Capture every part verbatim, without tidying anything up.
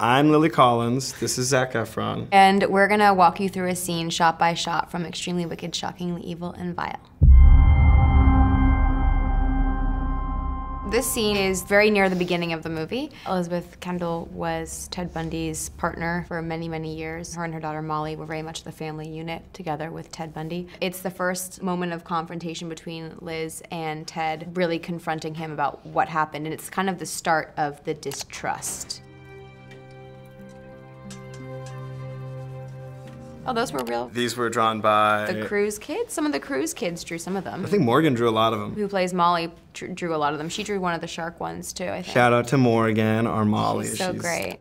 I'm Lily Collins, this is Zac Efron. And we're gonna walk you through a scene shot by shot from Extremely Wicked, Shockingly Evil and Vile. This scene is very near the beginning of the movie. Elizabeth Kendall was Ted Bundy's partner for many, many years. Her and her daughter Molly were very much the family unit together with Ted Bundy. It's the first moment of confrontation between Liz and Ted, really confronting him about what happened, and it's kind of the start of the distrust. Oh, those were real? These were drawn by... The Cruise kids? Some of the Cruise kids drew some of them. I think Morgan drew a lot of them. Who plays Molly drew a lot of them. She drew one of the shark ones, too, I think. Shout out to Morgan, our Molly. She's so She's... great.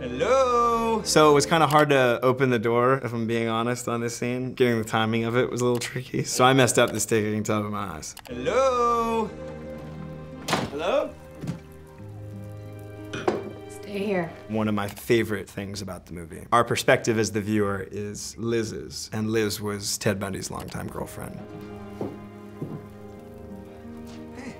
Hello! So it was kind of hard to open the door, if I'm being honest, on this scene. Getting the timing of it was a little tricky. So I messed up this take, you can tell by my eyes. Hello? Hello? Here. One of my favorite things about the movie. Our perspective as the viewer is Liz's, and Liz was Ted Bundy's longtime girlfriend. Hey.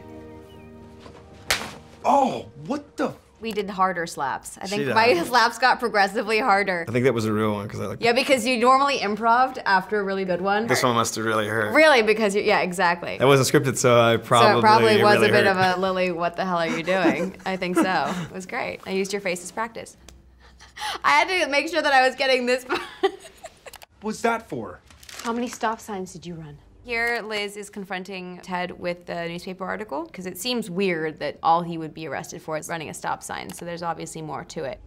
Oh, what the? We did harder slaps. I think my slaps got progressively harder. I think that was a real one because I like. Yeah, because you normally improv'd after a really good one. This one must have really hurt. Really, because you, yeah, exactly. That wasn't scripted, so I probably. So it probably was really a bit hurt. of a Lily. What the hell are you doing? I think so. It was great. I used your face as practice. I had to make sure that I was getting this. What's that for? How many stop signs did you run? Here, Liz is confronting Ted with the newspaper article, because it seems weird that all he would be arrested for is running a stop sign, so there's obviously more to it.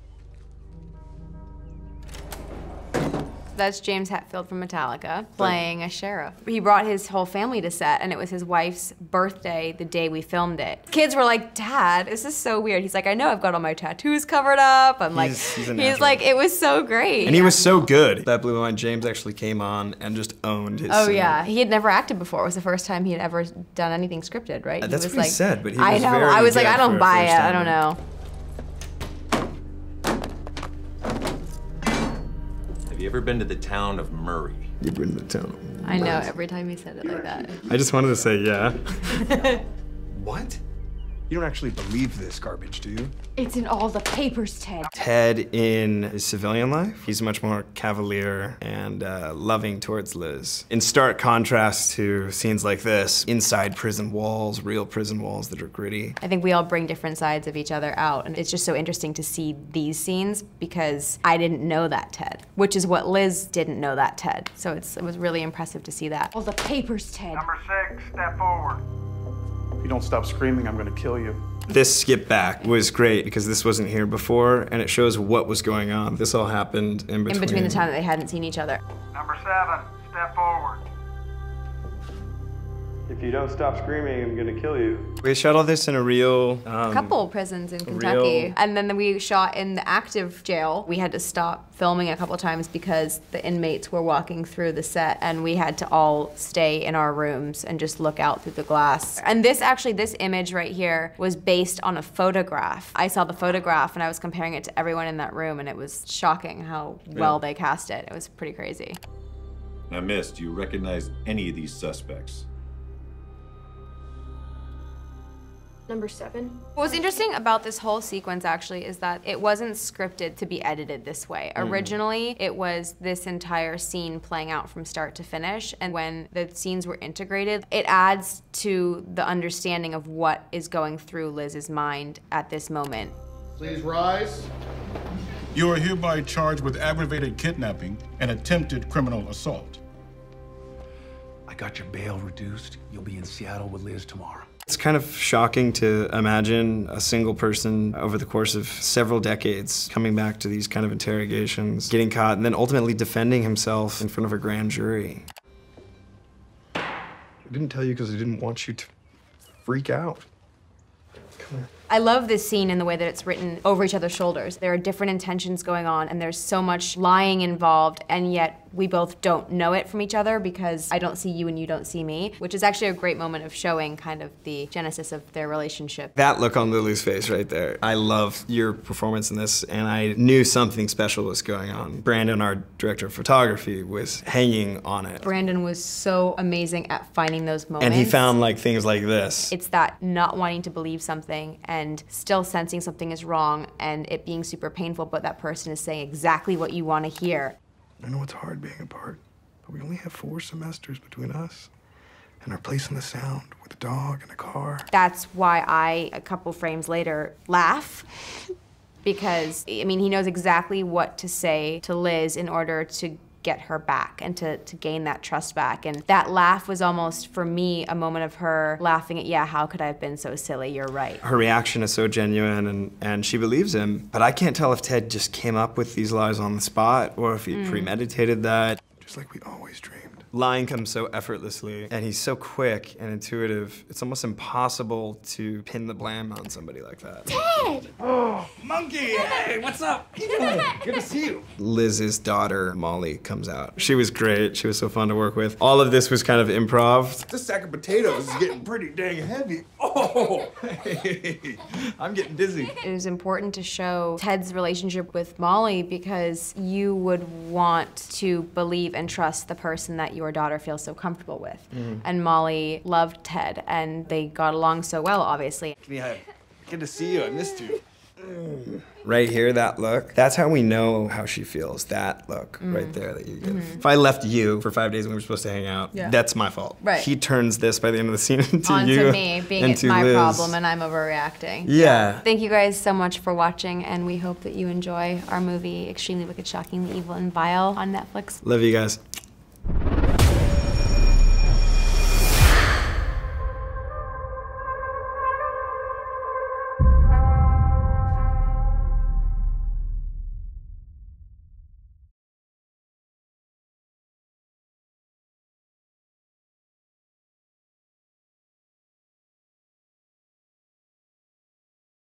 That's James Hetfield from Metallica, playing a sheriff. He brought his whole family to set, and it was his wife's birthday the day we filmed it. Kids were like, Dad, this is so weird. He's like, I know I've got all my tattoos covered up. I'm like, he's, he's, he's like, it was so great. And he was so good. That blew my mind. James actually came on and just owned his Oh scene. Yeah, he had never acted before. It was the first time he had ever done anything scripted, right? Uh, that's he was what like, he said, but he was I know, very I was like, I don't buy it, I don't know. Have you ever been to the town of Murray? You've been to the town of Murray. I know, every time you said it like that. I just wanted to say, yeah. What? You don't actually believe this garbage, do you? It's in all the papers, Ted. Ted, in his civilian life, he's much more cavalier and uh, loving towards Liz. In stark contrast to scenes like this, inside prison walls, real prison walls that are gritty. I think we all bring different sides of each other out, and it's just so interesting to see these scenes because I didn't know that Ted, which is what Liz didn't know that Ted. So it's, it was really impressive to see that. All the papers, Ted. Number six, step forward. If you don't stop screaming, I'm gonna kill you. This skip back was great because this wasn't here before, and it shows what was going on. This all happened in between. In between the time that they hadn't seen each other. Number seven, step forward. If you don't stop screaming, I'm gonna kill you. We shot all this in a real... Um, couple prisons in Kentucky. Real... And then we shot in the active jail. We had to stop filming a couple times because the inmates were walking through the set, and we had to all stay in our rooms and just look out through the glass. And this actually, this image right here was based on a photograph. I saw the photograph and I was comparing it to everyone in that room, and it was shocking how well yeah. they cast it. It was pretty crazy. Now, miss, do you recognize any of these suspects? Number seven. What was interesting about this whole sequence actually is that it wasn't scripted to be edited this way. Mm. Originally, it was this entire scene playing out from start to finish, and when the scenes were integrated, it adds to the understanding of what is going through Liz's mind at this moment. Please rise. You are hereby charged with aggravated kidnapping and attempted criminal assault. I got your bail reduced. You'll be in Seattle with Liz tomorrow. It's kind of shocking to imagine a single person over the course of several decades coming back to these kind of interrogations, getting caught, and then ultimately defending himself in front of a grand jury. I didn't tell you because I didn't want you to freak out. Come here. I love this scene in the way that it's written over each other's shoulders. There are different intentions going on, and there's so much lying involved, and yet we both don't know it from each other because I don't see you and you don't see me, which is actually a great moment of showing kind of the genesis of their relationship. That look on Lily's face right there. I love your performance in this, and I knew something special was going on. Brandon, our director of photography, was hanging on it. Brandon was so amazing at finding those moments. And he found like things like this. It's that not wanting to believe something and and still sensing something is wrong and it being super painful, but that person is saying exactly what you want to hear. I know it's hard being apart, but we only have four semesters between us and our place in the sound with a dog and a car. That's why I, a couple frames later, laugh. Because, I mean, he knows exactly what to say to Liz in order to get her back and to, to gain that trust back. And that laugh was almost, for me, a moment of her laughing at, yeah, how could I have been so silly, you're right. Her reaction is so genuine, and, and she believes him. But I can't tell if Ted just came up with these lies on the spot or if he mm. premeditated that. Just like we always dreamed. Lying comes so effortlessly, and he's so quick and intuitive. It's almost impossible to pin the blame on somebody like that. Ted! Oh, monkey! Hey, what's up? Good to see you. Liz's daughter, Molly, comes out. She was great. She was so fun to work with. All of this was kind of improv. This sack of potatoes is getting pretty dang heavy. Oh, hey, I'm getting dizzy. It was important to show Ted's relationship with Molly because you would want to believe and trust the person that your daughter feels so comfortable with. Mm. And Molly loved Ted, and they got along so well, obviously. Good to see you, I missed you. Right here, that look. That's how we know how she feels, that look mm. right there that you give. Mm-hmm. If I left you for five days when we were supposed to hang out, yeah. that's my fault. Right. He turns this by the end of the scene into On you to me, being it's my Liz. Problem and I'm overreacting. Yeah. Thank you guys so much for watching, and we hope that you enjoy our movie, Extremely Wicked, Shockingly Evil and Vile on Netflix. Love you guys.